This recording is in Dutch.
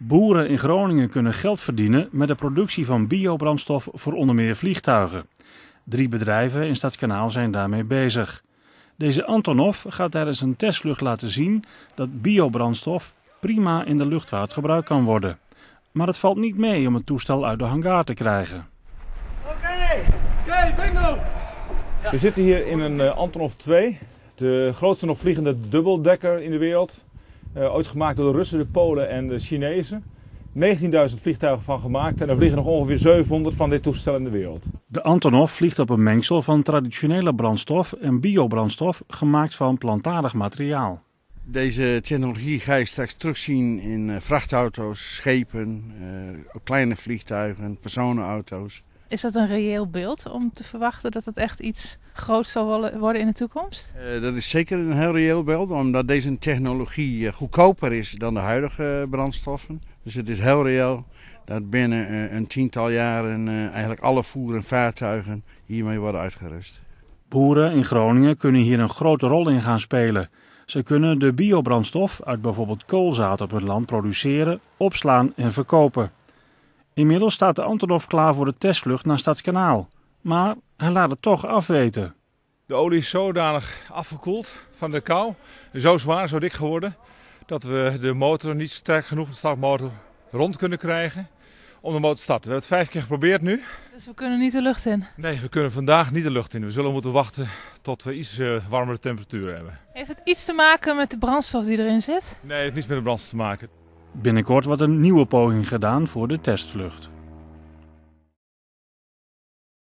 Boeren in Groningen kunnen geld verdienen met de productie van biobrandstof voor onder meer vliegtuigen. 3 bedrijven in Stadskanaal zijn daarmee bezig. Deze Antonov gaat tijdens een testvlucht laten zien dat biobrandstof prima in de luchtvaart gebruikt kan worden. Maar het valt niet mee om het toestel uit de hangar te krijgen. Oké, bingo! Ja. We zitten hier in een Antonov 2, de grootste nog vliegende dubbeldekker in de wereld. Ooit gemaakt door de Russen, de Polen en de Chinezen. 19.000 vliegtuigen van gemaakt en er vliegen nog ongeveer 700 van dit toestel in de wereld. De Antonov vliegt op een mengsel van traditionele brandstof en biobrandstof gemaakt van plantaardig materiaal. Deze technologie ga je straks terugzien in vrachtauto's, schepen, kleine vliegtuigen, personenauto's. Is dat een reëel beeld om te verwachten dat het echt iets groots zal worden in de toekomst? Dat is zeker een heel reëel beeld, omdat deze technologie goedkoper is dan de huidige brandstoffen. Dus het is heel reëel dat binnen een tiental jaren eigenlijk alle voer- en vaartuigen hiermee worden uitgerust. Boeren in Groningen kunnen hier een grote rol in gaan spelen. Ze kunnen de biobrandstof uit bijvoorbeeld koolzaad op hun land produceren, opslaan en verkopen. Inmiddels staat de Antonov klaar voor de testvlucht naar Stadskanaal. Maar hij laat het toch afweten. De olie is zodanig afgekoeld van de kou, zo zwaar, zo dik geworden, dat we de motor niet sterk genoeg, de startmotor, rond kunnen krijgen om de motor te starten. We hebben het 5 keer geprobeerd nu. Dus we kunnen niet de lucht in? Nee, we kunnen vandaag niet de lucht in. We zullen moeten wachten tot we iets warmere temperaturen hebben. Heeft het iets te maken met de brandstof die erin zit? Nee, het heeft niets met de brandstof te maken. Binnenkort wordt een nieuwe poging gedaan voor de testvlucht.